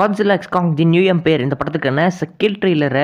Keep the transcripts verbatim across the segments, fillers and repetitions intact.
காப்ஸில்லா x Kong the new empire இந்த படத்துக்கான second ட்ரெய்லரை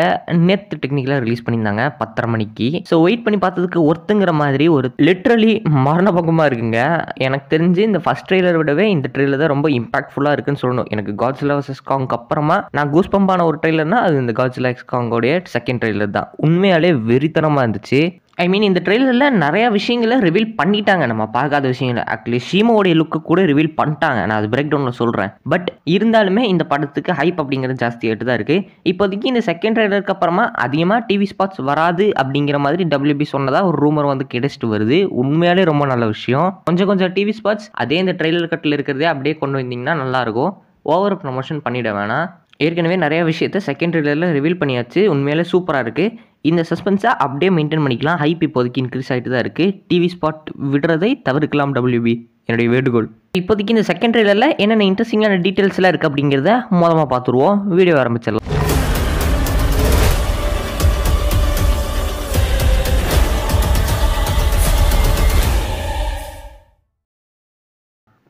நேற்று டெக்னிக்கலாக ரிலீஸ் பண்ணியிருந்தாங்க பத்தரை மணிக்கு. ஸோ வெயிட் பண்ணி பார்த்ததுக்கு ஒருத்துங்கிற மாதிரி ஒரு லிட்ரலி மரணபங்கமாக இருக்குங்க. எனக்கு தெரிஞ்சு இந்த ஃபர்ஸ்ட் ட்ரெய்லரை விடவே இந்த ட்ரெய்லர் தான் ரொம்ப இம்பாக்ட்ஃபுல்லாக இருக்குன்னு சொல்லணும். எனக்கு காப்ஸில்லா எக்ஸ் காங்க்கு அப்புறமா நான் கூஸ் பம்பான ஒரு ட்ரெய்லர்னா அது இந்த காப்ஸில்லா எக்ஸ் காங்கோடைய செகண்ட் ட்ரெய்லர் தான். உண்மையாலே வெறித்தனமாக இருந்துச்சு. ஐ மீன் இந்த ட்ரெய்லரில் நிறையா விஷயங்களை ரிவீல் பண்ணிட்டாங்க, நம்ம பார்க்காத விஷயங்களை. ஆக்சுவலி ஷீமோடைய லுக்கு கூட ரிவீல் பண்ணிட்டாங்க, நான் அது பிரேக் டவுனில் சொல்கிறேன். பட் இருந்தாலுமே இந்த படத்துக்கு ஹைப் அப்படிங்கிறது ஜாஸ்தியாகிட்டு தான் இருக்குது. இப்போதைக்கு இந்த செகண்ட் ட்ரெய்லருக்கு அப்புறமா அதிகமாக டிவி ஸ்பாட்ஸ் வராது அப்படிங்கிற மாதிரி டபிள்யூபி சொன்னதாக ஒரு ரூமர் வந்து கிடைச்சிட்டு வருது. உண்மையாலே ரொம்ப நல்ல விஷயம். கொஞ்சம் கொஞ்சம் டிவி ஸ்பாட்ஸ் அதே இந்த ட்ரெய்லர் கட்டில் இருக்கிறதே அப்படியே கொண்டு வந்தீங்கன்னா நல்லாயிருக்கும். ஓவர் ப்ரமோஷன் பண்ணிவிட வேணாம். ஏற்கனவே நிறையா விஷயத்தை செகண்ட் ட்ரெய்லரில் ரிவீல் பண்ணியாச்சு. உண்மையிலே சூப்பராக இருக்குது. இந்த சஸ்பென்ஸை அப்படியே மெயின்டைன் பண்ணிக்கலாம். ஹைப் இப்போதைக்கு இன்க்ரீஸ் ஆகிட்டு தான் இருக்குது. டிவி ஸ்பாட் விடுறதை தவிர்க்கலாம் டபிள்யூபி, என்னுடைய வேண்டுகோள். இப்போதைக்கு இந்த செகண்ட் ட்ரெய்லரில் என்னென்ன இன்ட்ரெஸ்டிங்கான டீட்டெயில்ஸ்லாம் இருக்குது அப்படிங்கிறத மொதமாக பார்த்துருவோம். வீடியோ ஆரம்பிச்சிடலாம்.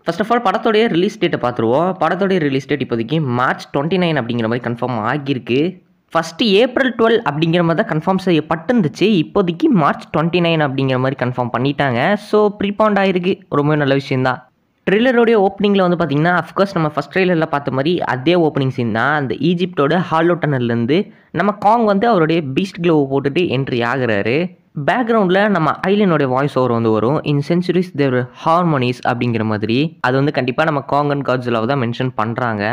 ஃபர்ஸ்ட் ஆஃப் ஆல் படத்தோடைய ரிலீஸ் டேட்டை பார்த்துருவோம். படத்தோடைய ரிலீஸ் டேட் இப்போதைக்கு மார்ச் டுவெண்ட்டி நைன் அப்படிங்கிற மாதிரி கன்ஃபார்ம் ஆகியிருக்கு. ஃபஸ்ட்டு ஏப்ரல் டுவெல் அப்படிங்கிற மாதிரி தான் கன்ஃபார்ம் செய்யப்பட்டுருந்துச்சு. இப்போதைக்கு மார்ச் டுவெண்ட்டி நைன் அப்படிங்கிற மாதிரி கன்ஃபார்ம் பண்ணிட்டாங்க. ஸோ ப்ரீபாண்ட் ஆகிருக்கு, ரொம்ப நல்ல விஷயந்தான். ட்ரெய்லரோடைய ஓப்பனிங்கில் வந்து பார்த்திங்கன்னா அஃப்கோர்ஸ் நம்ம ஃபஸ்ட் ட்ரெய்லரில் பார்த்த மாதிரி அதே ஓப்பனிங் சீன் தான். அந்த ஈஜிப்டோட ஹாலோ டனல்லேருந்து நம்ம காங் வந்து அவருடைய பீஸ்ட் க்ளோவை போட்டுட்டு என்ட்ரி ஆகிறாரு. பேக்ரவுண்டில் நம்ம ஐலனோடைய வாய்ஸ் ஓவர் வந்து வரும். இன் சென்ச்சுரிஸ் தேர் ஹார்மோனிஸ் அப்படிங்கிற மாதிரி. அது வந்து கண்டிப்பாக நம்ம காங் அண்ட் காட்ஸிலாவை தான் மென்ஷன் பண்ணுறாங்க.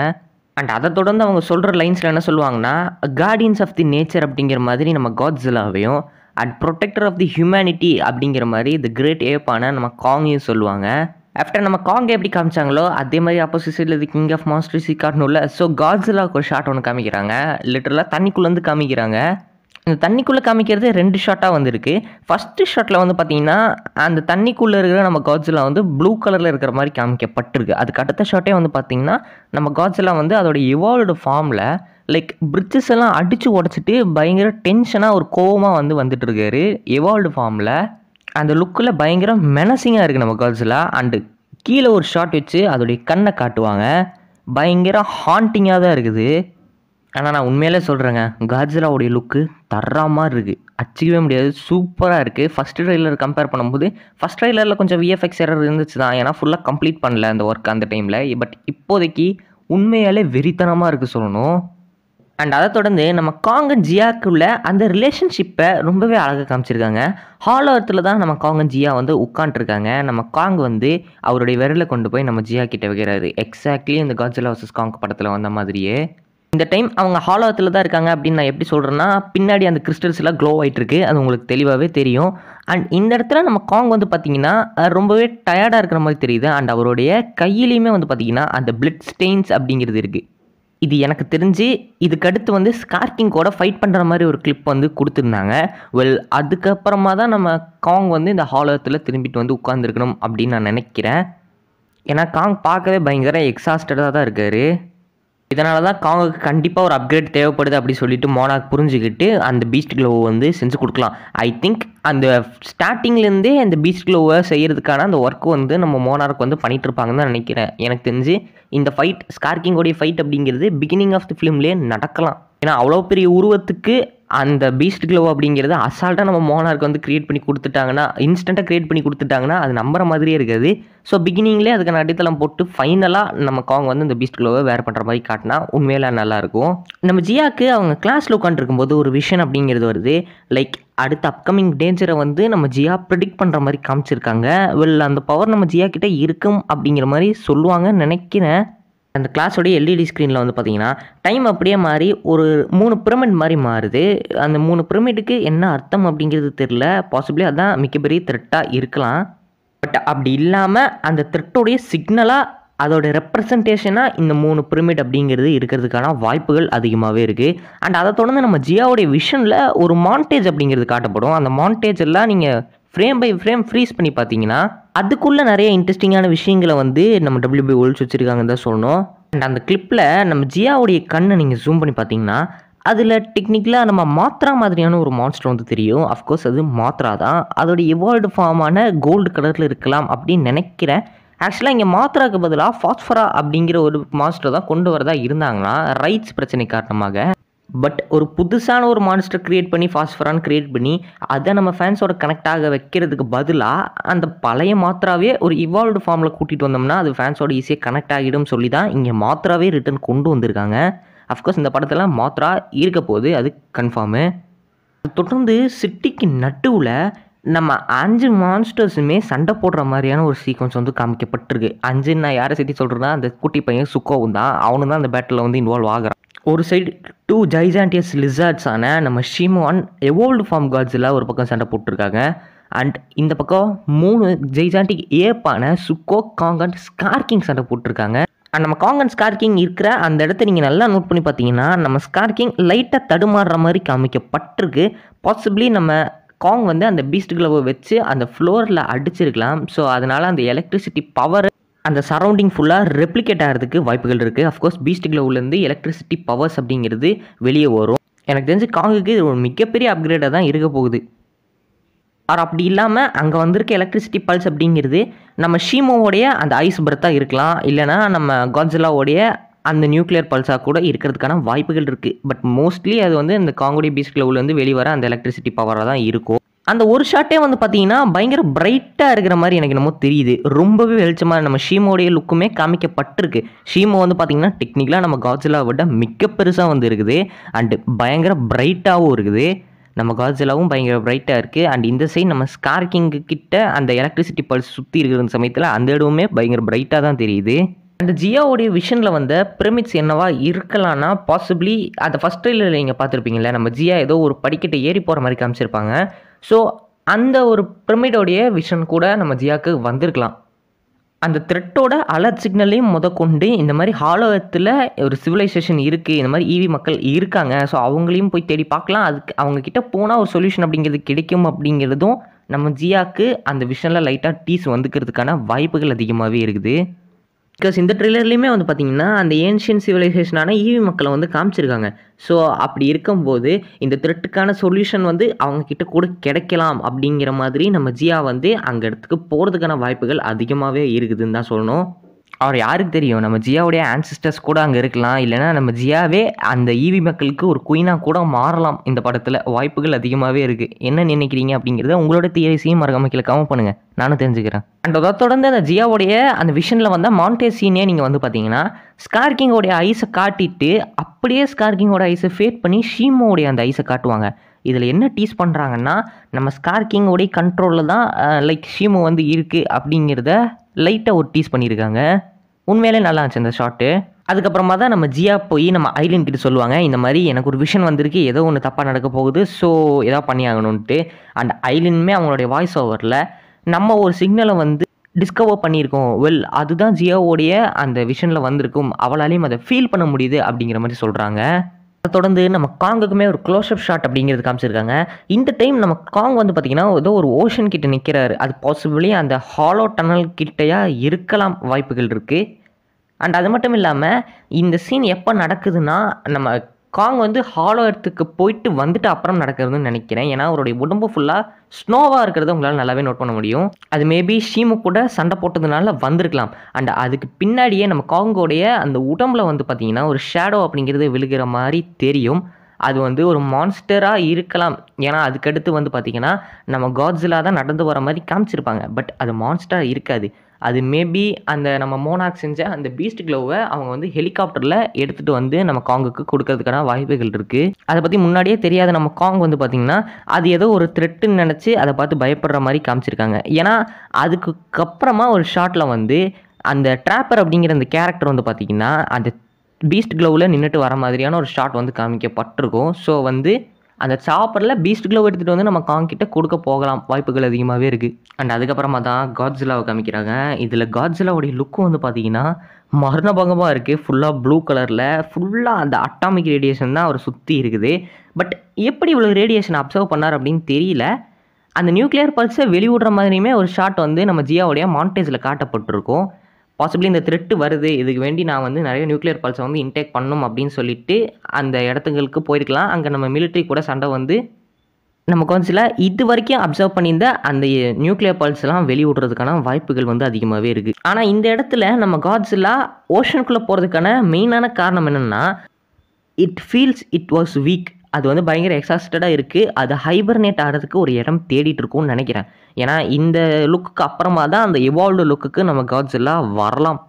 அண்ட் அதை தொடர்ந்து அவங்க சொல்கிற லைன்ஸில் என்ன சொல்லுவாங்கன்னா, கார்டியன்ஸ் ஆஃப் தி நேச்சர் அப்படிங்கிற மாதிரி நம்ம காட்ஸிலாவையும், and protector of the humanity அப்படிங்கிற மாதிரி தி கிரேட் ஏப்பான நம்ம காங்கையும் சொல்லுவாங்க. ஆஃப்டர் நம்ம காங்கை எப்படி காமிச்சாங்களோ அதே மாதிரி ஆப்போசிட்ல தி கிங் ஆஃப் மாஸ்டர்ஸ் காட்டணும் இல்லை. ஸோ காட்ஸிலாவுக்கு ஒரு ஷாட் ஒன்று காமிக்கிறாங்க, லிட்டரலாக தண்ணிக்குள்ளேருந்து காமிக்கிறாங்க. இந்த தண்ணிக்குள்ளே காமிக்கிறது ரெண்டு ஷாட்டாக வந்திருக்கு. ஃபஸ்ட்டு ஷாட்டில் வந்து பார்த்திங்கன்னா அந்த தண்ணிக்குள்ளே இருக்கிற நம்ம காட்ஸிலா வந்து ப்ளூ கலரில் இருக்கிற மாதிரி காமிக்கப்பட்டிருக்கு. அதுக்கு அடுத்த ஷாட்டே வந்து பார்த்திங்கன்னா நம்ம காட்ஸிலா வந்து அதோடய இவால்வ்டு ஃபார்மில் லைக் பிரிட்ஜஸ் எல்லாம் அடித்து உடச்சிட்டு பயங்கர டென்ஷனாக ஒரு கோவமாக வந்து வந்துட்டுருக்காரு இவால்வ்டு ஃபார்மில். அந்த லுக்கில் பயங்கர மெனசிங்காக இருக்குது நம்ம காட்ஸிலா. அண்டு கீழே ஒரு ஷாட் வச்சு அதோடைய கண்ணை காட்டுவாங்க. பயங்கர ஹாண்டிங்காக தான் இருக்குது. ஆனால் நான் உண்மையிலே சொல்கிறேங்க, காட்ஸிலாவுடைய லுக்கு தர்ற மாதிரி இருக்குது, அச்சிக்கவே முடியாது, சூப்பராக இருக்குது. ஃபஸ்ட்டு ட்ரெய்லர் கம்பேர் பண்ணும்போது ஃபஸ்ட் ட்ரெய்லரில் கொஞ்சம் விஎஃப்எக்ஸ் எரர் இருந்துச்சு தான், ஏன்னா ஃபுல்லாக கம்ப்ளீட் பண்ணல அந்த ஒர்க் அந்த டைமில். பட் இப்போதைக்கு உண்மையாலே வெறித்தனமாக இருக்குது சொல்லணும். அண்ட் அதை தொடர்ந்து நம்ம காங்கன் ஜியாவுக்குள்ள அந்த ரிலேஷன்ஷிப்பை ரொம்பவே அழகாக காமிச்சிருக்காங்க. ஹால் அர்த்தில் தான் நம்ம காங்கன் ஜியா வந்து உட்காண்ட்ருக்காங்க. நம்ம காங் வந்து அவருடைய விரலை கொண்டு போய் நம்ம ஜியா கிட்ட வைக்கிறாரு. எக்ஸாக்ட்லி இந்த காட்ஸிலா வர்சஸ் காங் படத்தில் வந்த மாதிரியே இந்த டைம் அவங்க ஹாலோகத்தில் தான் இருக்காங்க அப்படின்னு நான் எப்படி சொல்கிறேன்னா, பின்னாடி அந்த கிறிஸ்டல்ஸ் எல்லாம் க்ளோ ஆகிட்டுருக்கு, அது உங்களுக்கு தெளிவாகவே தெரியும். அண்ட் இந்த இடத்துல நம்ம காங் வந்து பார்த்திங்கன்னா ரொம்பவே டயர்டாக இருக்கிற மாதிரி தெரியுது. அண்ட் அவருடைய கையிலையுமே வந்து பார்த்திங்கன்னா அந்த பிளட் ஸ்டெயின்ஸ் அப்படிங்கிறது இருக்குது. இது எனக்கு தெரிஞ்சு இதுக்கடுத்து வந்து ஸ்கார்கிங்கோட ஃபைட் பண்ணுற மாதிரி ஒரு கிளிப் வந்து கொடுத்துருந்தாங்க. வெல் அதுக்கப்புறமா தான் நம்ம காங் வந்து இந்த ஹாலோகத்தில் திரும்பிட்டு வந்து உட்காந்துருக்கணும் அப்படின்னு நான் நினைக்கிறேன். ஏன்னா காங் பார்க்கவே பயங்கர எக்ஸாஸ்டடாக தான் இருக்கார். இதனால தான் காங்குக்கு கண்டிப்பாக ஒரு அப்கிரேட் தேவைப்படுது அப்படி சொல்லிட்டு மோனாக் புரிஞ்சுக்கிட்டு அந்த பீஸ்ட் க்ளோவை வந்து செஞ்சு கொடுக்கலாம். ஐ திங்க் அந்த ஸ்டார்டிங்லேருந்தே அந்த பீஸ்ட் க்ளோவை செய்கிறதுக்கான அந்த ஒர்க்கு வந்து நம்ம மோனார்க்கு வந்து பண்ணிகிட்டு இருப்பாங்கன்னு தான் நினைக்கிறேன். எனக்கு தெரிஞ்சு இந்த ஃபைட் ஸ்கார்கிங்கோடைய ஃபைட் அப்படிங்கிறது பிகினிங் ஆஃப் தி ஃபிலிம்லேயே நடக்கலாம். ஏன்னா அவ்வளோ பெரிய உருவத்துக்கு அந்த பீஸ்ட் க்ளோ அப்படிங்கிறது அசால்ட்டாக நம்ம மோனார்க்கு வந்து க்ரியேட் பண்ணி கொடுத்துட்டாங்கன்னா, இன்ஸ்டண்ட்டாக க்ரியேட் பண்ணி கொடுத்துட்டாங்கன்னா அது நம்புற மாதிரியே இருக்காது. ஸோ பிகினிங்லேயே அதுக்கான அடித்தளம் போட்டு ஃபைனலாக நம்ம காங் வந்து இந்த பீஸ்ட் க்ளோவை வேர் பண்ணுற மாதிரி காட்டினா உண்மையில நல்லாயிருக்கும். நம்ம ஜியாவுக்கு அவங்க கிளாஸில் உட்காந்துருக்கும்போது ஒரு விஷன் அப்படிங்கிறது வருது. லைக் அடுத்த அப்கமிங் டேஞ்சரை வந்து நம்ம ஜியா ப்ரெடிக்ட் பண்ணுற மாதிரி காமிச்சிருக்காங்க. வெல் அந்த பவர் நம்ம ஜியா கிட்டே இருக்கும் அப்படிங்கிற மாதிரி சொல்லுவாங்கன்னு நினைக்கிறேன். அந்த கிளாஸோடைய எல்இடி ஸ்க்ரீனில் வந்து பார்த்திங்கன்னா டைம் அப்படியே மாறி ஒரு மூணு பிரமிட் மாதிரி மாறுது. அந்த மூணு பிரமிடுக்கு என்ன அர்த்தம் அப்படிங்கிறது தெரில. பாசிபிளி அதுதான் மிகப்பெரிய த்ரெட்டாக இருக்கலாம். பட் அப்படி இல்லாமல் அந்த த்ரெட்டோடைய சிக்னலாக அதோடைய ரெப்ரசன்டேஷனாக இந்த மூணு பிரமிட் அப்படிங்கிறது இருக்கிறதுக்கான வாய்ப்புகள் அதிகமாகவே இருக்குது. அண்ட் அதை தொடர்ந்து நம்ம ஜியாவுடைய விஷனில் ஒரு மாண்டேஜ் அப்படிங்கிறது காட்டப்படும். அந்த மாண்டேஜெல்லாம் நீங்கள் ஃப்ரேம் பை ஃப்ரேம் ஃப்ரீஸ் பண்ணி பார்த்தீங்கன்னா அதுக்குள்ளே நிறைய இன்ட்ரெஸ்டிங்கான விஷயங்களை வந்து நம்ம டபிள்யூபி ஒழிச்சு வச்சுருக்காங்கன்னு தான் சொல்லணும். அண்ட் அந்த கிளிப்பில் நம்ம ஜியாவுடைய கண்ணை நீங்கள் ஜூம் பண்ணி பார்த்தீங்கன்னா அதில் டெக்னிக்கலாக நம்ம மாத்ரா மாதிரியான ஒரு மான்ஸ்டர் வந்து தெரியும். அஃப்கோர்ஸ் அது மாத்ரா தான். அதோடைய இவால்வ்டு ஃபார்மான கோல்டு கலரில் இருக்கலாம் அப்படின்னு நினைக்கிறேன். ஆக்சுவலாக இங்கே மாத்ராக்கு பதிலாக ஃபாஸ்ஃபரா அப்படிங்கிற ஒரு மான்ஸ்டர் தான் கொண்டு வரதா இருந்தாங்கன்னா ரைட்ஸ் பிரச்சனை காரணமாக. பட் ஒரு புதுசான ஒரு மான்ஸ்டர் க்ரியேட் பண்ணி ஃபாஸ்ஃபரான் க்ரியேட் பண்ணி அதை நம்ம ஃபேன்ஸோட கனெக்ட் ஆக வைக்கிறதுக்கு பதிலாக அந்த பழைய மாத்ராவே ஒரு இவால்வ்டு ஃபார்மில் கூட்டிகிட்டு வந்தோம்னா அது ஃபேன்ஸோட ஈஸியாக கனெக்ட் ஆகிடும் சொல்லி தான் இங்கே மாத்ராவே ரிட்டன் கொண்டு வந்திருக்காங்க. அஃப்கோர்ஸ் இந்த படத்தில் மாத்ரா இருக்க போகுது, அது கன்ஃபார்மு. தொடர்ந்து சிட்டிக்கு நடுவில் நம்ம அஞ்சு மான்ஸ்டர்ஸுமே சண்டை போடுற மாதிரியான ஒரு சீக்வன்ஸ் வந்து காமிக்கப்பட்டிருக்கு. அஞ்சு நான் யாரை சேர்த்து சொல்கிறேன்னா அந்த குட்டி பையன் சுக்கோவும் தான், அவனு தான் அந்த பேட்டில் வந்து இன்வால்வ் ஆகிறான். ஒரு சைடு டூ ஜைஜாண்டியஸ் லிசார்ட்ஸான நம்ம ஷிமான் எவோல்டு ஃபார்ம் கார்ட்ஸில் ஒரு பக்கம் சண்டை போட்டிருக்காங்க. அண்ட் இந்த பக்கம் மூணு ஜைஜாண்டிக் ஏப்பான சுக்கோ, காங்கன், ஸ்கார்கிங் சண்டை போட்டிருக்காங்க. அண்ட் நம்ம காங்கன் ஸ்கார்கிங் இருக்கிற அந்த இடத்த நீங்கள் நல்லா நோட் பண்ணி பார்த்தீங்கன்னா நம்ம ஸ்கார்கிங் லைட்டாக தடுமாறுற மாதிரி காமிக்கப்பட்டிருக்கு. பாசிபிளி நம்ம காங் வந்து அந்த பீஸ்ட் கிளவை வச்சு அந்த ஃப்ளோரில் அடிச்சிருக்கலாம். ஸோ அதனால் அந்த எலக்ட்ரிசிட்டி பவர் அந்த சரௌண்டிங் ஃபுல்லாக ரெப்ளிகேட் ஆகிறதுக்கு வாய்ப்புகள் இருக்குது. அஃப்கோர்ஸ் பீஸ்ட் கிளவுலேருந்து எலக்ட்ரிசிட்டி பவர்ஸ் அப்படிங்கிறது வெளியே வரும். எனக்கு தெரிஞ்சு காங்குக்கு ஒரு மிகப்பெரிய அப்கிரேடாக தான் இருக்க போகுது. ஆர் அப்படி இல்லாமல் அங்கே வந்திருக்க எலக்ட்ரிசிட்டி பல்ஸ் அப்படிங்கிறது நம்ம ஷீமோவோடைய அந்த ஐஸ் பிரத்தாக இருக்கலாம், இல்லைனா நம்ம காட்ஜிலாவோடைய அந்த நியூக்ளியர் பல்ஸாக கூட இருக்கிறதுக்கான வாய்ப்புகள் இருக்குது. பட் மோஸ்ட்லி அது வந்து இந்த காங்கோடைய பீஸ்ட் கிளவுலேருந்து வெளிவர அந்த எலக்ட்ரிசிட்டி பவராக தான் இருக்கும். அந்த ஒரு ஷாட்டே வந்து பார்த்தீங்கன்னா பயங்கர பிரைட்டாக இருக்கிற மாதிரி எனக்கு என்னமோ தெரியுது. ரொம்பவே வெளிச்சமாக நம்ம ஷீமோடைய லுக்குமே காமிக்கப்பட்டிருக்கு. ஷீமோ வந்து பார்த்தீங்கன்னா டெக்னிக்கலாக நம்ம காட்ஜிலாவை விட மிக பெருசாக வந்து இருக்குது. அண்டு பயங்கர பிரைட்டாகவும் இருக்குது. நம்ம காட்ஜிலாவும் பயங்கர பிரைட்டாக இருக்குது. அண்ட் இந்த சைடு நம்ம ஸ்கார்கிங்கு கிட்ட அந்த எலக்ட்ரிசிட்டி பல்ஸ் சுற்றி இருக்கிற சமயத்தில் அந்த இடமுமே பயங்கர பிரைட்டாக தான் தெரியுது. அந்த ஜியாவோடைய விஷனில் வந்த பிரமிட்ஸ் என்னவா இருக்கலாம்னா பாசிபிளி அந்த ஃபஸ்ட் ட்ரெயிலில் நீங்கள் பார்த்துருப்பீங்களே நம்ம ஜியா ஏதோ ஒரு படிக்கட்டை ஏறி போகிற மாதிரி காமிச்சிருப்பாங்க. ஸோ அந்த ஒரு பிரமிடோடைய விஷன் கூட நம்ம ஜியாவுக்கு வந்திருக்கலாம். அந்த த்ரெட்டோட அலர்ட் சிக்னலையும் முத கொண்டு இந்த மாதிரி ஹாலோத்தில் ஒரு சிவிலைசேஷன் இருக்குது, இந்த மாதிரி ஈவி மக்கள் இருக்காங்க, ஸோ அவங்களையும் போய் தேடி பார்க்கலாம், அதுக்கு அவங்கக்கிட்ட போனால் ஒரு சொல்யூஷன் அப்படிங்கிறது கிடைக்கும் அப்படிங்கிறதும் நம்ம ஜியாவுக்கு அந்த விஷனில் லைட்டாக டீஸ் வந்துக்கிறதுக்கான வாய்ப்புகள் அதிகமாகவே இருக்குது. பிகாஸ் இந்த ட்ரெய்லர்லேயுமே வந்து பார்த்திங்கன்னா அந்த ஏன்ஷியன்ட் சிவிலைசேஷனான ஈவி மக்களை வந்து காமிச்சிருக்காங்க. ஸோ அப்படி இருக்கும்போது இந்த த்ரெட்டுக்கான சொல்யூஷன் வந்து அவங்கக்கிட்ட கூட கிடைக்கலாம் அப்படிங்கிற மாதிரி நம்ம ஜியா வந்து அங்கே இடத்துக்கு போகிறதுக்கான வாய்ப்புகள் அதிகமாகவே இருக்குதுன்னு தான் சொல்லணும். அவர் யாருக்கு தெரியும், நம்ம ஜியாவுடைய ஆன்சிஸ்டர்ஸ் கூட அங்கே இருக்கலாம், இல்லைனா நம்ம ஜியாவே அந்த ஈவி மக்களுக்கு ஒரு குயினாக கூட மாறலாம். இந்த படத்தில் வாய்ப்புகள் அதிகமாகவே இருக்குது. என்ன நினைக்கிறீங்க அப்படிங்கிறத உங்களோட தியரிஸையும் மறக்காமல் கமெண்ட் பண்ணுங்கள், நானும் தெரிஞ்சுக்கிறேன். அண்ட் அதை தொடர்ந்து அந்த ஜியாவுடைய அந்த விஷனில் வந்தால் மாண்டேஸ் சீனே நீங்கள் வந்து பார்த்தீங்கன்னா ஸ்கார்கிங்கோடைய ஐஸை காட்டிட்டு அப்படியே ஸ்கார்கிங்கோட ஐஸை ஃபேட் பண்ணி ஷீமோடைய அந்த ஐஸை காட்டுவாங்க. இதில் என்ன டீஸ் பண்ணுறாங்கன்னா நம்ம ஸ்கார்கிங்கோடைய கண்ட்ரோலில் தான் லைக் ஷீமோ வந்து இருக்குது அப்படிங்கிறத லைட்டாக ஒரு டீஸ் பண்ணியிருக்காங்க. உண்மையிலே நல்லா இருந்துச்சு அந்த ஷாட்டு. அதுக்கப்புறமா தான் நம்ம ஜியா போய் நம்ம ஐலண்ட் கிட்ட சொல்லுவாங்க, இந்த மாதிரி எனக்கு ஒரு விஷன் வந்திருக்கு, ஏதோ ஒன்று தப்பாக நடக்க போகுது, ஸோ ஏதோ பண்ணி ஆகணும்ன்ட்டு. அண்ட் ஐலண்ட்மே அவங்களுடைய வாய்ஸ் ஓவரில் நம்ம ஒரு சிக்னலை வந்து டிஸ்கவர் பண்ணியிருக்கோம், வெல் அதுதான் ஜியாவோடைய அந்த விஷனில் வந்திருக்கும், அவளாலையும் அதை ஃபீல் பண்ண முடியுது அப்படிங்கிற மாதிரி சொல்கிறாங்க. அதை தொடர்ந்து நம்ம காங்குக்குமே ஒரு க்ளோஸ்அப் ஷாட் அப்படிங்கிறது காமிச்சிருக்காங்க. இந்த டைம் நம்ம காங் வந்து பார்த்திங்கன்னா ஏதோ ஒரு ஓஷன் கிட்டே நிற்கிறாரு. அது பாசிபிளி அந்த ஹாலோ டனல் கிட்டையாக இருக்கலாம், வாய்ப்புகள் இருக்குது. அண்ட் அது மட்டும் இல்லாமல் இந்த சீன் எப்போ நடக்குதுன்னா நம்ம காங் வந்து ஹாலோ இடத்துக்கு போயிட்டு வந்துட்டு அப்புறம் நடக்கிறதுன்னு நினைக்கிறேன். ஏன்னா அவருடைய உடம்பு ஃபுல்லாக ஸ்னோவாக இருக்கிறத உங்களால் நல்லாவே நோட் பண்ண முடியும். அது மேபி ஷீமு கூட சண்டை போட்டதுனால வந்திருக்கலாம். அண்ட் அதுக்கு பின்னாடியே நம்ம காங்கோடைய அந்த உடம்புல வந்து பார்த்திங்கன்னா ஒரு ஷேடோ அப்படிங்கிறது விழுகிற மாதிரி தெரியும். அது வந்து ஒரு மான்ஸ்டராக இருக்கலாம். ஏன்னா அதுக்கடுத்து வந்து பார்த்திங்கன்னா நம்ம காட்ஜிலா தான் நடந்து வர மாதிரி காமிச்சிருப்பாங்க. பட் அது மான்ஸ்டராக இருக்காது. அது மேபி அந்த நம்ம மோனாக் செஞ்ச அந்த பீஸ்ட் க்ளோவை அவங்க வந்து ஹெலிகாப்டரில் எடுத்துகிட்டு வந்து நம்ம காங்குக்கு கொடுக்கறதுக்கான வாய்ப்புகள் இருக்குது. அதை பற்றி முன்னாடியே தெரியாத நம்ம காங் வந்து பார்த்திங்கன்னா அது ஏதோ ஒரு த்ரெட்டுன்னு நினச்சி அதை பார்த்து பயப்படுற மாதிரி காமிச்சிருக்காங்க. ஏன்னா அதுக்கப்புறமா ஒரு ஷாட்டில் வந்து அந்த ட்ராப்பர் அப்படிங்கிற அந்த கேரக்டர் வந்து பார்த்திங்கன்னா அந்த பீஸ்ட் க்ளோவில் நின்றுட்டு வர மாதிரியான ஒரு ஷாட் வந்து காமிக்கப்பட்டிருக்கும். ஸோ வந்து அந்த சாப்பரில் பீஸ்ட் க்ளோவ் எடுத்துகிட்டு வந்து நம்ம காங்கிட்ட கொடுக்க போகலாம், வாய்ப்புகள் அதிகமாகவே இருக்குது. அண்ட் அதுக்கப்புறமா தான் காட்ஜிலாவை காமிக்கிறாங்க. இதில் காட்ஜிலாவுடைய லுக்கும் வந்து பார்த்திங்கன்னா மரணபங்கமாக இருக்குது. ஃபுல்லாக ப்ளூ கலரில் ஃபுல்லாக அந்த அட்டாமிக் ரேடியேஷன் தான் அவரை சுற்றி இருக்குது. பட் எப்படி இவ்வளோ ரேடியேஷன் அப்சர்வ் பண்ணார் அப்படின்னு தெரியல. அந்த நியூக்ளியர் பல்ஸை வெளிவிடுற மாதிரியுமே ஒரு ஷாட் வந்து நம்ம ஜியாவுடைய மாண்டேஜில் காட்டப்பட்டிருக்கும். பாசிபிளி இந்த த்ரெட்டு வருது, இதுக்கு வேண்டி நான் வந்து நிறைய நியூக்ளியர் பல்ஸை வந்து இன்டேக் பண்ணணும் அப்படின்னு சொல்லிட்டு அந்த இடத்துங்களுக்கு போயிருக்கலாம். அங்கே நம்ம மிலிட்ரி கூட சண்டை வந்து நமக்கு வந்து சில இது வரைக்கும் அப்சர்வ் பண்ணியிருந்த அந்த நியூக்ளியர் பல்ஸ் எல்லாம் வெளியிடுறதுக்கான வாய்ப்புகள் வந்து அதிகமாகவே இருக்குது. ஆனால் இந்த இடத்துல நம்ம காட்ஸில்லா ஓஷனுக்குள்ளே போகிறதுக்கான மெயினான காரணம் என்னென்னா, it feels it was weak. அது வந்து பயங்கர எக்ஸாஸ்டடாக இருக்குது, அது ஹைபர்னேட் ஆகிறதுக்கு ஒரு இடம் தேடிட்டு இருக்கும்னு நினைக்கிறேன். ஏன்னா இந்த லுக்குக்கு அப்புறமா தான் அந்த எவால்வ்டு லுக்குக்கு நம்ம காட்ஸில்லா வரலாம்.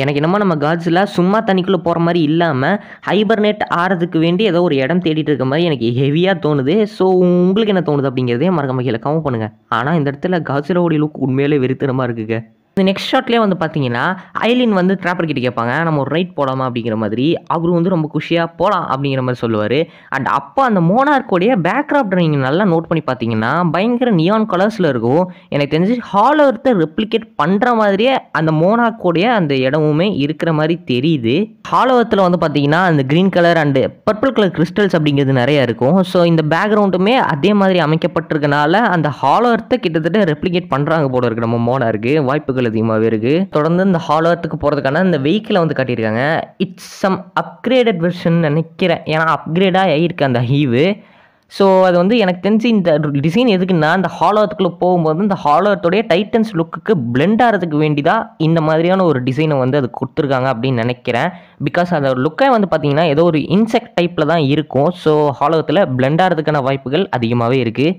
எனக்கு என்னமோ நம்ம காட்ஸில்லா சும்மா தண்ணிக்குள்ளே போகிற மாதிரி இல்லாமல் ஹைபர்னேட் ஆகிறதுக்கு வேண்டி ஏதோ ஒரு இடம் தேடிட்டு இருக்க மாதிரி எனக்கு ஹெவியாக தோணுது. ஸோ உங்களுக்கு என்ன தோணுது அப்படிங்கிறதே மறக்காம கீழே கமெண்ட் பண்ணுங்கள். ஆனால் இந்த இடத்துல காட்ஸில்லாவோடைய லுக் உண்மையிலே வெறித்தனமாக இருக்குங்க. இந்த நெக்ஸ்ட் ஷாட்லேயே வந்து பார்த்தீங்கன்னா ஐலின் வந்து ட்ராப்பர் கிட்ட கேட்பாங்க நம்ம ஒரு ரைட் போகலாமா அப்படிங்கிற மாதிரி. அவரு வந்து ரொம்ப குஷியாக போகலாம் அப்படிங்கிற மாதிரி சொல்லுவார். அண்ட் அப்போ அந்த மோனார்க்கோடைய பேக்ராப் நீங்கள் நல்லா நோட் பண்ணி பார்த்தீங்கன்னா பயங்கர நியான் கலர்ஸில் இருக்கும். எனக்கு தெரிஞ்சு ஹால் ஒருத்த ரெப்ளிகேட் பண்ணுற மாதிரியே அந்த மோனார்க்கோடைய அந்த இடமுமே இருக்கிற மாதிரி தெரியுது. ஹால் ஒருத்தில் வந்து பார்த்தீங்கன்னா அந்த green colour and purple colour crystals அப்படிங்கிறது நிறையா இருக்கும். ஸோ இந்த பேக்ரவுண்டுமே அதே மாதிரி அமைக்கப்பட்டிருக்கனால அந்த ஹால் ஒருத்த கிட்டத்தட்ட ரெப்ளிகேட் பண்ணுறாங்க போல இருக்கு நம்ம மோனாருக்கு, வாய்ப்புகள் அதிகமாகவே இருக்கு. தொடர்ந்து இந்த ஹாலோத்துக்கு போறதுக்கான இந்த வெஹிக்கிளை வந்து காட்டியிருக்காங்க. இட்ஸ் சம் அப்கிரேடட் வெர்ஷன் நினைக்கிறேன், ஏன்னா அப்கிரேடாக ஆகிருக்கு அந்த ஹீவு. ஸோ அது வந்து எனக்கு தெரிஞ்சு இந்த டிசைன் எதுக்குன்னா இந்த ஹாலோத்துக்குள்ளே போகும்போது இந்த ஹாலோத்துடைய டைட்டன்ஸ் லுக்குக்கு பிளெண்ட் ஆகிறதுக்கு வேண்டிதான் இந்த மாதிரியான ஒரு டிசைனை வந்து அது கொடுத்துருக்காங்க அப்படின்னு நினைக்கிறேன். பிகாஸ் அந்த லுக்கை வந்து பார்த்தீங்கன்னா ஏதோ ஒரு இன்செக்ட் டைப்பில் தான் இருக்கும். ஸோ ஹாலோத்தில் பிளெண்ட் ஆகிறதுக்கான வாய்ப்புகள் அதிகமாகவே இருக்குது.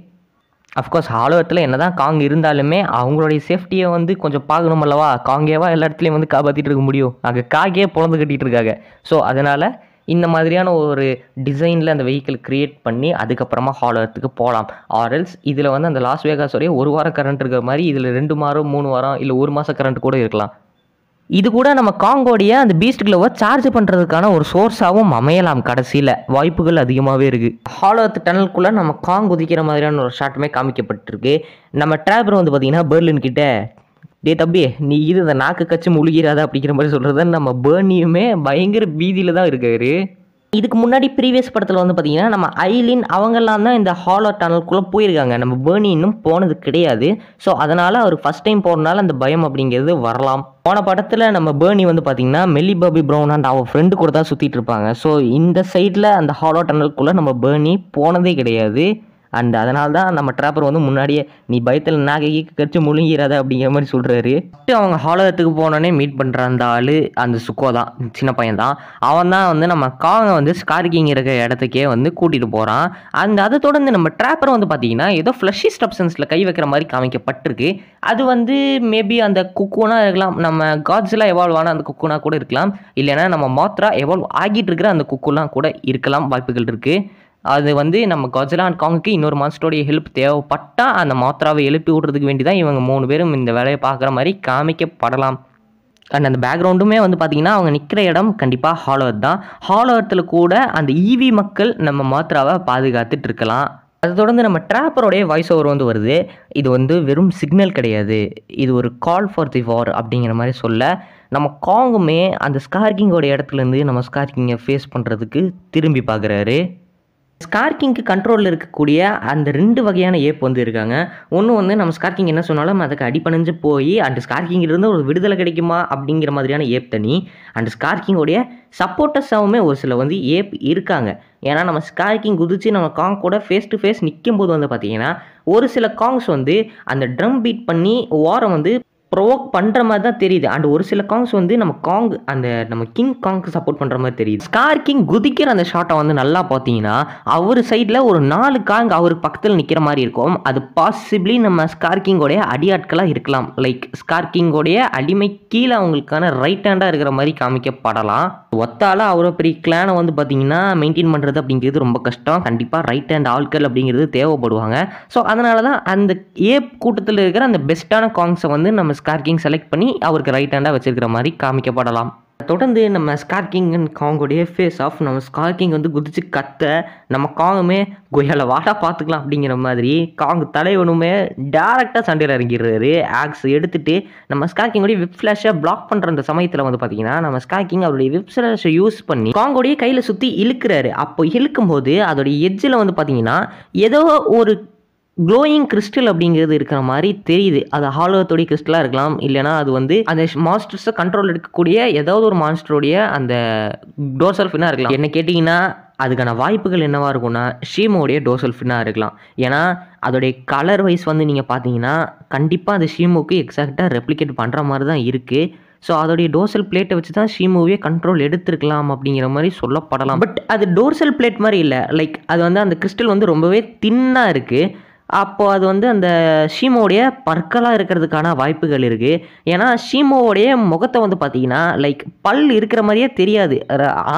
அஃப்கோர்ஸ் ஹாலோத்தில் என்ன தான் காங் இருந்தாலுமே அவங்களுடைய சேஃப்டியை வந்து கொஞ்சம் பார்க்கணும் அல்லவா. காங்கேவா எல்லா இடத்துலையும் வந்து காப்பாற்றிட்டு இருக்க முடியும், அங்கே காங்கே பொழந்து கட்டிகிட்டு இருக்காங்க. ஸோ அதனால் இந்த மாதிரியான ஒரு டிசைனில் அந்த வெஹிக்கிள் க்ரியேட் பண்ணி அதுக்கப்புறமா ஹாலோத்துக்கு போகலாம். ஆர்எல்ஸ் இதில் வந்து அந்த லாஸ் வேகாஸ் வரையும் ஒரு வாரம் கரண்ட் இருக்கிற மாதிரி இதில் ரெண்டு வாரம் மூணு வாரம் இல்லை ஒரு மாதம் கரண்ட் கூட இருக்கலாம். இது கூட நம்ம காங்கோடைய அந்த பீஸ்ட் க்ளோவை சார்ஜ் பண்ணுறதுக்கான ஒரு சோர்ஸாகவும் அமையலாம். கடைசியில் வாய்ப்புகள் அதிகமாகவே இருக்குது. ஹாலோத் டனல்குள்ளே நம்ம காங் குதிக்கிற மாதிரியான ஒரு ஷாட்டுமே காமிக்கப்பட்டிருக்கு. நம்ம ட்ராப்பர் வந்து பார்த்திங்கன்னா பெர்லின் கிட்ட டே தப்பி நீ இது இந்த நாக்கு கச்சு முழுகிறாத அப்படிங்கிற மாதிரி சொல்கிறத நம்ம பேர்னியுமே பயங்கர பீதியில் தான் இருக்காரு. இதுக்கு முன்னாடி ப்ரீவியஸ் படத்தில் வந்து பார்த்திங்கன்னா நம்ம ஐலின் அவங்கெல்லாம் தான் இந்த ஹாலோ டனல்குள்ளே போயிருக்காங்க. நம்ம பேர்னி இன்னும் போனது கிடையாது. ஸோ அதனால் அவர் ஃபஸ்ட் டைம் போகிறதுனால அந்த பயம் அப்படிங்கிறது வரலாம். போன படத்தில் நம்ம பேர்னி வந்து பார்த்திங்கன்னா மெல்லி பாபி ப்ரௌன் அண்ட் அவள் ஃப்ரெண்டு கூட தான் சுற்றிட்டு இருப்பாங்க. ஸோ இந்த சைடில் அந்த ஹாலோ டனல்குள்ளே நம்ம பேர்னி போனதே கிடையாது. அண்ட் அதனால தான் நம்ம ட்ராப்பர் வந்து முன்னாடியே நீ பயத்தில் நாகைக்கு கடிச்சு முழுங்கிறாத அப்படிங்கிற மாதிரி சொல்கிறாரு. அவங்க ஹாலோத்துக்கு போனோடனே மீட் பண்ணுற அந்த ஆள் அந்த சுக்கோ தான், சின்ன பையன் தான். அவன் தான் வந்து நம்ம காங்கை வந்து ஸ்கார்கிங் இருக்கிற இடத்துக்கே வந்து கூட்டிகிட்டு போகிறான். அண்ட் அதை தொடர்ந்து நம்ம ட்ராப்பர் வந்து பார்த்திங்கன்னா ஏதோ ஃப்ளஷி சப்ஸ்டன்ஸில் கை வைக்கிற மாதிரி காமிக்கப்பட்டிருக்கு. அது வந்து மேபி அந்த குக்கூனா இருக்கலாம், நம்ம காட்ஸில்லா எவால்வ் ஆன அந்த குக்கூனா கூட இருக்கலாம், இல்லைன்னா நம்ம மாத்ரா எவால்வ் ஆகிட்டு இருக்கிற அந்த குக்கூலாம் கூட இருக்கலாம். வாய்ப்புகள் இருக்குது. அது வந்து நம்ம காட்ஸில்லா அண்ட் காங்குக்கு இன்னொரு மான்ஸ்டருடைய ஹெல்ப் தேவைப்பட்டால் அந்த மாத்ராவை எழுப்பி விடுறதுக்கு வேண்டி தான் இவங்க மூணு பேரும் இந்த வேலையை பார்க்குற மாதிரி காமிக்கப்படலாம். அண்ட் அந்த பேக்ரவுண்டுமே வந்து பார்த்திங்கன்னா அவங்க நிற்கிற இடம் கண்டிப்பாக ஹாலோத் தான். ஹாலோத்தில் கூட அந்த ஈவி மக்கள் நம்ம மாத்ராவை பாதுகாத்துட்டு இருக்கலாம். அதை தொடர்ந்து நம்ம ட்ராப்பரோடைய வாய்ஸ் ஓவர் வந்து வருது. இது வந்து வெறும் சிக்னல் கிடையாது, இது ஒரு கால் ஃபார் தி வார் அப்படிங்கிற மாதிரி சொல்ல நம்ம காங்குமே அந்த ஸ்கார்கிங்கோட இடத்துலேருந்து நம்ம ஸ்கார்கிங்கை ஃபேஸ் பண்ணுறதுக்கு திரும்பி பார்க்குறாரு. ஸ்கார்கிங்க்கு கண்ட்ரோலில் இருக்கக்கூடிய அந்த ரெண்டு வகையான ஏப் வந்து இருக்காங்க. ஒன்று வந்து நம்ம ஸ்கார்கிங் என்ன சொன்னாலும் அதுக்கு அடிப்பணிஞ்சு போய் அண்ட் ஸ்கார்கிங்கிலிருந்து ஒரு விடுதலை கிடைக்குமா அப்படிங்கிற மாதிரியான ஏப் தனி. அண்ட் ஸ்கார்கிங்கோடைய சப்போர்ட்டர்ஸாகவுமே ஒரு சில வந்து ஏப் இருக்காங்க. ஏன்னா நம்ம ஸ்கார்கிங் குதிச்சு நம்ம காங் கூட ஃபேஸ் டு ஃபேஸ் நிற்கும்போது வந்து பார்த்திங்கன்னா ஒரு சில காங்ஸ் வந்து அந்த ட்ரம் பீட் பண்ணி வாரை வந்து ப்ரொவோக் பண்ணுற மாதிரி தான் தெரியுது. அண்ட் ஒரு சில காங்ஸ் வந்து நம்ம காங் அந்த நம்ம கிங் காங்க்கு சப்போர்ட் பண்ணுற மாதிரி தெரியுது. ஸ்கார்கிங் குதிக்கிற அந்த ஷாட்டை வந்து நல்லா பார்த்தீங்கன்னா அவர் சைடில் ஒரு நாலு காங் அவர் பக்கத்தில் நிற்கிற மாதிரி இருக்கும். அது பாசிபிளி நம்ம ஸ்கார்கிங்கோடைய அடியாட்களாக இருக்கலாம். லைக் ஸ்கார்கிங்கோடைய அடிமை கீழே அவங்களுக்கான ரைட் ஹேண்டாக இருக்கிற மாதிரி காமிக்கப்படலாம். ஒத்தால அவ்வளோ பெரிய கிளானை வந்து பார்த்தீங்கன்னா மெயின்டைன் பண்ணுறது அப்படிங்கிறது ரொம்ப கஷ்டம். கண்டிப்பாக ரைட் ஹேண்ட் ஆட்கள் அப்படிங்கிறது தேவைப்படுவாங்க. ஸோ அதனால தான் அந்த ஏப் கூட்டத்தில் இருக்கிற அந்த பெஸ்ட்டான காங்ஸை வந்து நம்ம ஸ்கார்கிங் செலக்ட் பண்ணி அவருக்கு ரைட் ஹேண்டாக வச்சிருக்கிற மாதிரி காமிக்கப்படலாம். தொடர்ந்து நம்ம ஸ்கார்கிங் அண்ட் காங்கோடைய ஃபேஸ் ஆஃப் நம்ம ஸ்கார்கிங் வந்து குதிச்சு கத்த நம்ம காங்குமே கொய்யால வாடா பார்த்துக்கலாம் அப்படிங்கிற மாதிரி காங்கு தலைவனுமே டேரெக்டாக சண்டையில் இறங்கிடுறாரு. ஆக்ஸ் எடுத்துட்டு நம்ம ஸ்கார்கிங்கோடைய விப் ஃப்ளாஷை பிளாக் பண்ணுற அந்த சமயத்தில் வந்து பார்த்தீங்கன்னா நம்ம ஸ்கார்கிங் அவருடைய விப் ஃப்ளாஷை யூஸ் பண்ணி காங்கோடைய கையில் சுற்றி இழுக்கிறாரு. அப்போ இழுக்கும் போது அதோடைய எட்ஜில் வந்து பார்த்தீங்கன்னா ஏதோ ஒரு க்ளோயிங் கிறிஸ்டல் அப்படிங்கிறது இருக்கிற மாதிரி தெரியுது. அது ஹாலோத்தோடைய கிறிஸ்டலாக இருக்கலாம், இல்லைனா அது வந்து அந்த மான்ஸ்டர்ஸை கண்ட்ரோல் எடுக்கக்கூடிய ஏதாவது ஒரு மான்ஸ்டருடைய அந்த டோர்சல் ஃபின்னாக இருக்கலாம். என்ன கேட்டிங்கன்னா அதுக்கான வாய்ப்புகள் என்னவாக இருக்குன்னா ஷீமோடைய டோசல்ஃபினாக இருக்கலாம். ஏன்னா அதோடைய கலர் வைஸ் வந்து நீங்கள் பார்த்தீங்கன்னா கண்டிப்பாக அது ஷீமோவுக்கு எக்ஸாக்டாக ரெப்ளிகேட் பண்ணுற மாதிரி தான் இருக்குது. ஸோ அதோடைய டோர்சல் பிளேட்டை வச்சு தான் ஷீமோவே கண்ட்ரோல் எடுத்துருக்கலாம் அப்படிங்கிற மாதிரி சொல்லப்படலாம். பட் அது டோர்சல் பிளேட் மாதிரி இல்லை, லைக் அது வந்து அந்த கிறிஸ்டல் வந்து ரொம்பவே தின்னாக இருக்குது. அப்போது அது வந்து அந்த ஷீமோடைய பற்களாக இருக்கிறதுக்கான வாய்ப்புகள் இருக்குது. ஏன்னா ஷீமோவுடைய முகத்தை வந்து பார்த்திங்கன்னா லைக் பல் இருக்கிற மாதிரியே தெரியாது,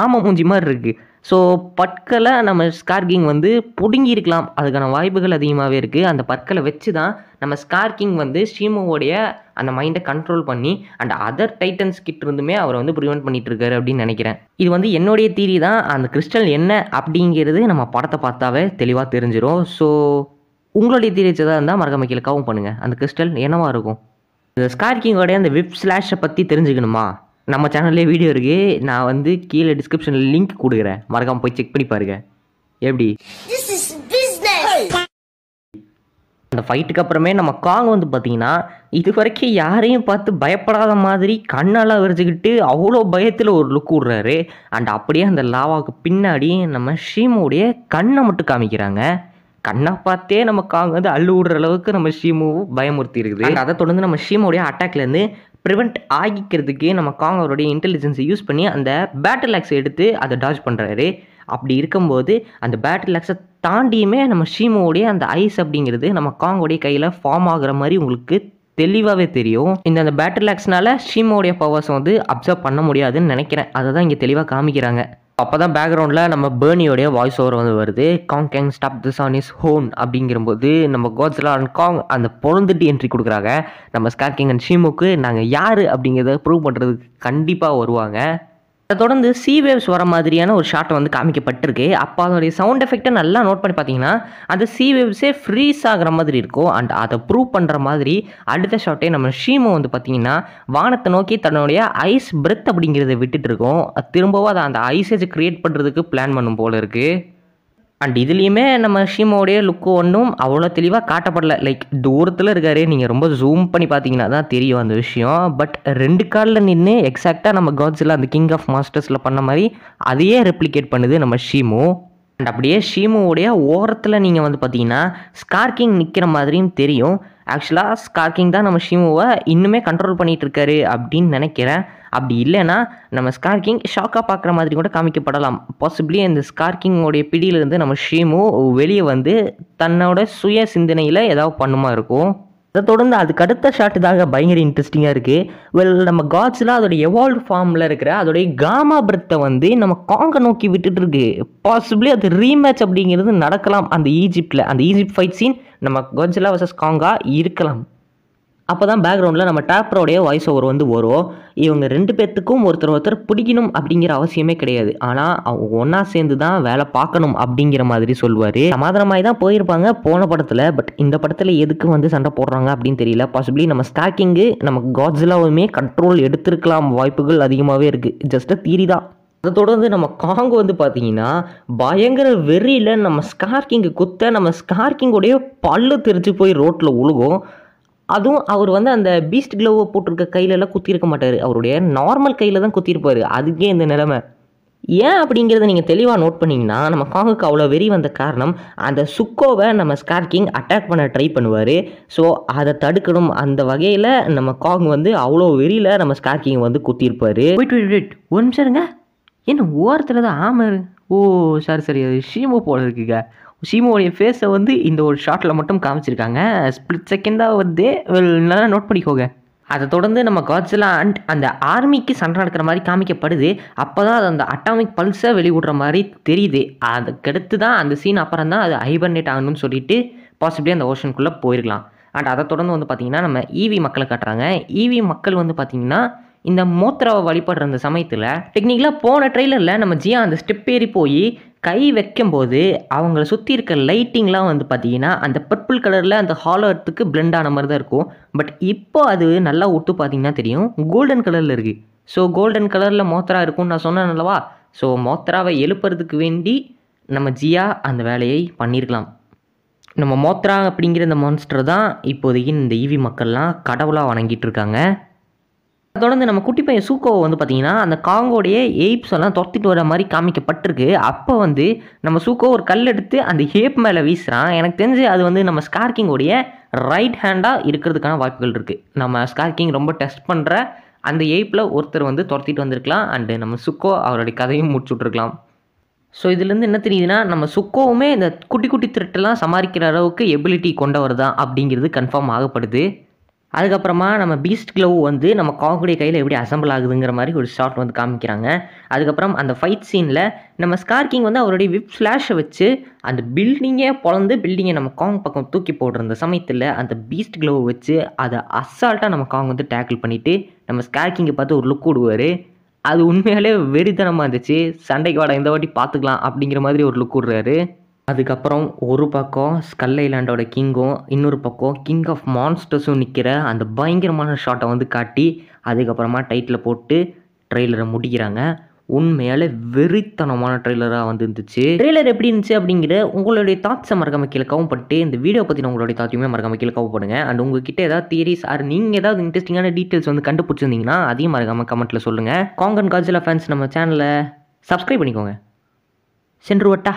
ஆமை மூஞ்சி மாதிரி இருக்குது. ஸோ பற்களை நம்ம ஸ்கார்கிங் வந்து பிடுங்கியிருக்கலாம், அதுக்கான வாய்ப்புகள் அதிகமாகவே இருக்குது. அந்த பற்களை வச்சு தான் நம்ம ஸ்கார்கிங் வந்து ஷீமோவுடைய அந்த மைண்டை கண்ட்ரோல் பண்ணி அண்ட் அதர் டைட்டன்ஸ் கிட்ட இருந்துமே அவரை வந்து ப்ரிவெண்ட் பண்ணிட்டு இருக்காரு அப்படின்னு நினைக்கிறேன். இது வந்து என்னுடைய தீரி தான். அந்த கிறிஸ்டல் என்ன அப்படிங்கிறது நம்ம படத்தை பார்த்தாவே தெளிவாக தெரிஞ்சிடும். ஸோ உங்களுடைய தீரி வச்சதாக இருந்தால் மறக்காம கீழே கமெண்ட் பண்ணுங்கள், அந்த கிறிஸ்டல் என்னவா இருக்கும். இந்த ஸ்கார்கிங்கோடைய அந்த விப் ஸ்லாஷை பற்றி தெரிஞ்சுக்கணுமா? நம்ம சேனல்லே வீடியோ இருக்குது, நான் வந்து கீழே டிஸ்கிரிப்ஷனில் லிங்க் கொடுக்குறேன், மறக்காம போய் செக் பண்ணி பாருங்க. எப்படி அந்த ஃபைட்டுக்கு அப்புறமே நம்ம காங் வந்து பார்த்தீங்கன்னா இது வரைக்கும் யாரையும் பார்த்து பயப்படாத மாதிரி கண்ணால் விரிச்சுக்கிட்டு அவ்வளோ பயத்தில் ஒரு லுக் விடுறாரு. அண்ட் அப்படியே அந்த லாவாவுக்கு பின்னாடி நம்ம ஷீமோடைய கண்ணை மட்டும் காமிக்கிறாங்க. கண்ணை பார்த்தே நம்ம காங் வந்து அள்ளு விடுற அளவுக்கு நம்ம ஷீமோவும் பயமுறுத்தி இருக்குது. அதை தொடர்ந்து நம்ம ஷீமோடைய அட்டாக்லேருந்து ப்ரிவெண்ட் ஆகிக்கிறதுக்கு நம்ம காங் அவருடைய இன்டெலிஜென்ஸை யூஸ் பண்ணி அந்த பேட்டில் ஆக்ஸை எடுத்து அதை டாஜ் பண்ணுறாரு. அப்படி இருக்கும்போது அந்த பேட்டில் ஆக்ஸை தாண்டியுமே நம்ம ஷீமோடைய அந்த ஐஸ் அப்படிங்கிறது நம்ம காங்கோடைய கையில் ஃபார்ம் ஆகுற மாதிரி உங்களுக்கு தெளிவாகவே தெரியும். இந்த அந்த பேட்டில் ஆக்ஸ்னால் ஷீமோடைய பவர்ஸை வந்து அப்சர்வ் பண்ண முடியாதுன்னு நினைக்கிறேன், அதை தான் இங்கே தெளிவாக காமிக்கிறாங்க. அப்போ தான் பேக்ரவுண்டில் நம்ம பேர்னியோடைய வாய்ஸ் ஓவர் வந்து வருது. Kong gang stop this on is ஹோன் அப்படிங்கிறபோது நம்ம கோட்ஸ்லா அண்ட் காங் அந்த பொழுந்துட்டு என்ட்ரி கொடுக்குறாங்க. நம்ம ஸ்கார்கிங் அண்ட் ஷீமுக்கு நாங்கள் யார் அப்படிங்கிறத ப்ரூவ் பண்ணுறதுக்கு கண்டிப்பாக வருவாங்க. அதை தொடர்ந்து சீ வேவ்ஸ் வர மாதிரியான ஒரு ஷாட் வந்து காமிக்கப்பட்டிருக்கு. அப்போ அதோடைய சவுண்ட் எஃபெக்ட்டை நல்லா நோட் பண்ணி பார்த்தீங்கன்னா அந்த சீ வேவ்ஸே ஃப்ரீஸ் ஆகிற மாதிரி இருக்கும். அண்ட் அதை ப்ரூவ் பண்ணுற மாதிரி அடுத்த ஷாட்டே நம்ம ஷீமோ வந்து பார்த்தீங்கன்னா வானத்தை நோக்கி தன்னுடைய ஐஸ் பிரெத் அப்படிங்கிறத விட்டுட்டு இருக்கோம். திரும்பவும் அதை அந்த ஐஸேஜை க்ரியேட் பண்ணுறதுக்கு பிளான் பண்ணும் போல இருக்குது. அண்ட் இதுலேயுமே நம்ம ஷீமோடைய லுக்கு ஒன்றும் அவ்வளோ தெளிவாக காட்டப்படலை, லைக் தூரத்தில் இருக்காரு. நீங்கள் ரொம்ப ஜூம் பண்ணி பார்த்தீங்கன்னா தான் தெரியும் அந்த விஷயம். பட் ரெண்டு காலில் நின்று எக்ஸாக்டாக நம்ம காட்ஸில் அந்த கிங் ஆஃப் மாஸ்டர்ஸில் பண்ண மாதிரி அதையே ரெப்ளிகேட் பண்ணுது நம்ம ஷீமோ. அண்ட் அப்படியே ஷீமோடைய ஓரத்தில் நீங்கள் வந்து பார்த்தீங்கன்னா ஸ்கார்கிங் நிற்கிற மாதிரியும் தெரியும். ஆக்சுவலாக ஸ்கார்கிங் தான் நம்ம ஷீமோவை இன்னுமே கண்ட்ரோல் பண்ணிகிட்டு இருக்காரு அப்படின்னு நினைக்கிறேன். அப்படி இல்லைன்னா நம்ம ஸ்கார்கிங் ஷாக்காக பார்க்குற மாதிரி கூட காமிக்கப்படலாம். பாசிபிளி இந்த ஸ்கார்கிங்கோடைய பிடியிலேருந்து நம்ம ஷீமோ வெளியே வந்து தன்னோட சுய சிந்தனையில் ஏதாவது பண்ணுமா இருக்கும். அதை தொடர்ந்து அதுக்கு அடுத்த ஷாட் தாங்க பயங்கர இன்ட்ரெஸ்டிங்காக இருக்குது. வெல் நம்ம காட்ஸில் அதோடைய எவால்வ் ஃபார்மில் இருக்கிற அதோடைய காமா பிரத்தை வந்து நம்ம காங்கை நோக்கி விட்டுட்டு இருக்கு. பாசிபிளி அது ரீமேட்ச் அப்படிங்கிறது நடக்கலாம். அந்த ஈஜிப்டில் அந்த ஈஜிப்ட் ஃபைட் சீன் நம்ம காட்ஸில் வர்சஸ் காங்கா இருக்கலாம். அப்போ தான் பேக்ரவுண்டில் நம்ம டேப்பரோடைய வாய்ஸ் ஓவர் வந்து வரும். இவங்க ரெண்டு பேர்த்துக்கும் ஒருத்தர் ஒருத்தர் பிடிக்கணும் அப்படிங்கிற அவசியமே கிடையாது, ஆனால் அவங்க ஒன்றா சேர்ந்து தான் வேலை பார்க்கணும் அப்படிங்கிற மாதிரி சொல்லுவார். சமாதானமாகி தான் போயிருப்பாங்க போன படத்தில். பட் இந்த படத்தில் எதுக்கு வந்து சண்டை போடுறாங்க அப்படின்னு தெரியல. பாசிபிளி நம்ம ஸ்டாக்கிங்கு நம்ம காட்ஸிலாவுமே கண்ட்ரோல் எடுத்துருக்கலாம், வாய்ப்புகள் அதிகமாகவே இருக்குது. ஜஸ்ட் தீரி தான். அதை தொடர்ந்து நம்ம காங் வந்து பார்த்தீங்கன்னா பயங்கர வெறியில் நம்ம ஸ்கார்கிங்கை குத்த நம்ம ஸ்கார்கிங்கோடைய பல்லு தெரிச்சு போய் ரோட்டில் உழுகும். அதுவும் அவர் வந்து அந்த பீஸ்ட் க்ளோவை போட்டிருக்க கையிலலாம் குத்திருக்க மாட்டார், அவருடைய நார்மல் கையில் தான் குத்திருப்பார். அதுக்கே இந்த நிலைமை ஏன் அப்படிங்கிறத நீங்கள் தெளிவாக நோட் பண்ணிங்கன்னா நம்ம காங்குக்கு அவ்வளோ வெறி வந்த காரணம் அந்த சுக்கோவை நம்ம ஸ்கார்கிங் அட்டாக் பண்ண ட்ரை பண்ணுவார். ஸோ அதை தடுக்கணும் அந்த வகையில் நம்ம காங் வந்து அவ்வளோ வெறியில் நம்ம ஸ்கார்கிங் வந்து குத்திருப்பார். வெயிட் வெயிட் வெயிட் ஒரு நிமிஷம்ங்க, என்ன ஓரத்தில் தான் ஆமாரு? ஓ சாரி சரி, அது ஷீமோ போல இருக்குங்க. ஷீமோடைய ஃபேஸை வந்து இந்த ஒரு ஷாட்டில் மட்டும் காமிச்சிருக்காங்க, ஸ்பிளிட் செகண்டாக வந்து நல்லா நோட் பண்ணிக்கோங்க. அதை தொடர்ந்து நம்ம காட்ஸில் அண்ட் அந்த ஆர்மிக்கு சண்டை நடக்கிற மாதிரி காமிக்கப்படுது. அப்போ தான் அது அந்த அட்டாமிக் பல்ஸை வெளிவிடுற மாதிரி தெரியுது. அதுக்கடுத்து தான் அந்த சீன் அப்புறம் தான் அது ஹைபர்னேட் ஆகணும்னு சொல்லிட்டு பாசிபிளி அந்த ஓஷனுக்குள்ளே போயிருக்கலாம். அண்ட் அதை தொடர்ந்து வந்து பார்த்திங்கன்னா நம்ம ஈவி மக்களை காட்டுறாங்க. ஈவி மக்கள் வந்து பார்த்திங்கன்னா இந்த மோத்ராவை வழிபடுற அந்த சமயத்தில் டெக்னிக்கலாக போன ட்ரெய்லரில் நம்ம ஜியா அந்த ஸ்டெப் ஏறி போய் கை வைக்கும்போது அவங்கள சுற்றி இருக்க லைட்டிங்லாம் வந்து பார்த்திங்கன்னா அந்த பர்பிள் கலரில் அந்த ஹாலோத்துக்கு பிளெண்ட் ஆன மாதிரி தான் இருக்கும். பட் இப்போ அது நல்லா ஒட்டு பார்த்திங்கன்னா தெரியும் கோல்டன் கலரில் இருக்குது. ஸோ கோல்டன் கலரில் மோத்ரா இருக்கும்னு நான் சொன்னேன் அல்லவா. ஸோ மோத்ராவை எழுப்புறதுக்கு வேண்டி நம்ம ஜியா அந்த வேலையை பண்ணியிருக்கலாம். நம்ம மோத்ரா அப்படிங்கிற இந்த மான்ஸ்டர் தான் இப்போதைக்கு இந்த ஈவி மக்கள்லாம் கடவுளாக வணங்கிட்டு இருக்காங்க. தொடர்ந்து நம்ம குட்டி பையன் சூக்கோவை வந்து பார்த்தீங்கன்னா அந்த காங்கோடைய ஏப்ஸ் எல்லாம் துரத்திட்டு வர மாதிரி காமிக்கப்பட்டிருக்கு. அப்போ வந்து நம்ம சூக்கோ ஒரு கல் எடுத்து அந்த ஏப் மேலே வீசுகிறான். எனக்கு தெரிஞ்சு அது வந்து நம்ம ஸ்கார்கிங்கோடைய ரைட் ஹேண்டாக இருக்கிறதுக்கான வாய்ப்புகள் இருக்குது. நம்ம ஸ்கார்கிங் ரொம்ப டெஸ்ட் பண்ணுற அந்த ஏப்பில் ஒருத்தர் வந்து துரத்திட்டு வந்திருக்கலாம் அண்டு நம்ம சூக்கோ அவருடைய கதையும் முடிச்சுட்ருக்கலாம். ஸோ இதுலேருந்து என்ன தெரியுதுன்னா நம்ம சூக்கோவுமே இந்த குட்டி குட்டி திருட்டெல்லாம் சமாளிக்கிற அளவுக்கு எபிலிட்டி கொண்டவர் தான் அப்படிங்கிறது கன்ஃபார்ம் ஆகப்படுது. அதுக்கப்புறமா நம்ம பீஸ்ட் க்ளோவ் வந்து நம்ம காங்கோடைய கையில் எப்படி அசம்பிள் ஆகுதுங்கிற மாதிரி ஒரு ஷாட் வந்து காமிக்கிறாங்க. அதுக்கப்புறம் அந்த ஃபைட் சீனில் நம்ம ஸ்கார்கிங் வந்து அவருடைய விப் ஸ்லாஷை வச்சு அந்த பில்டிங்கே பொழந்து பில்டிங்கை நம்ம காங் பக்கம் தூக்கி போடுற சமயத்தில் அந்த பீஸ்ட் க்ளோவை வச்சு அதை அசால்ட்டாக நம்ம காங் வந்து டேக்கிள் பண்ணிவிட்டு நம்ம ஸ்கார்கிங்கை பார்த்து ஒரு லுக் விடுவார். அது உண்மையாலே வெறித்தனமாக இருந்துச்சு. சண்டைக்கு வாடா இந்த வாட்டி பார்த்துக்கலாம் அப்படிங்கிற மாதிரி ஒரு லுக் விடுறாரு. அதுக்கப்புறம் ஒரு பக்கம் ஸ்கல் ஐலாண்டோட கிங்கும் இன்னொரு பக்கம் கிங் ஆஃப் மான்ஸ்டர்ஸும் நிற்கிற அந்த பயங்கரமான ஷாட்டை வந்து காட்டி அதுக்கப்புறமா டைட்டில் போட்டு ட்ரெய்லரை முடிக்கிறாங்க. உண்மையாலே வெறித்தனமான ட்ரெய்லராக வந்து இருந்துச்சு. ட்ரெய்லர் எப்படி இருந்துச்சு அப்படிங்கிற உங்களுடைய தாட்ஸை மறக்காம கீழே கமெண்ட் பண்ணிட்டு இந்த வீடியோ பற்றின உங்களுடைய தாட்ஸையுமே மறக்காம கீழே கமெண்ட் பண்ணுங்க. அண்ட் உங்ககிட்ட ஏதாவது தியரிஸ் ஆர் நீங்கள் ஏதாவது இன்ட்ரெஸ்டிங்கான டீட்டெயில்ஸ் வந்து கண்டுபிடிச்சிருந்தீங்கன்னா அதையும் மறக்காம கமெண்ட்டில் சொல்லுங்கள். காங்கன் காஜிலா ஃபேன்ஸ் நம்ம சேனலை சப்ஸ்கிரைப் பண்ணிக்கோங்க. சென்று வட்டா.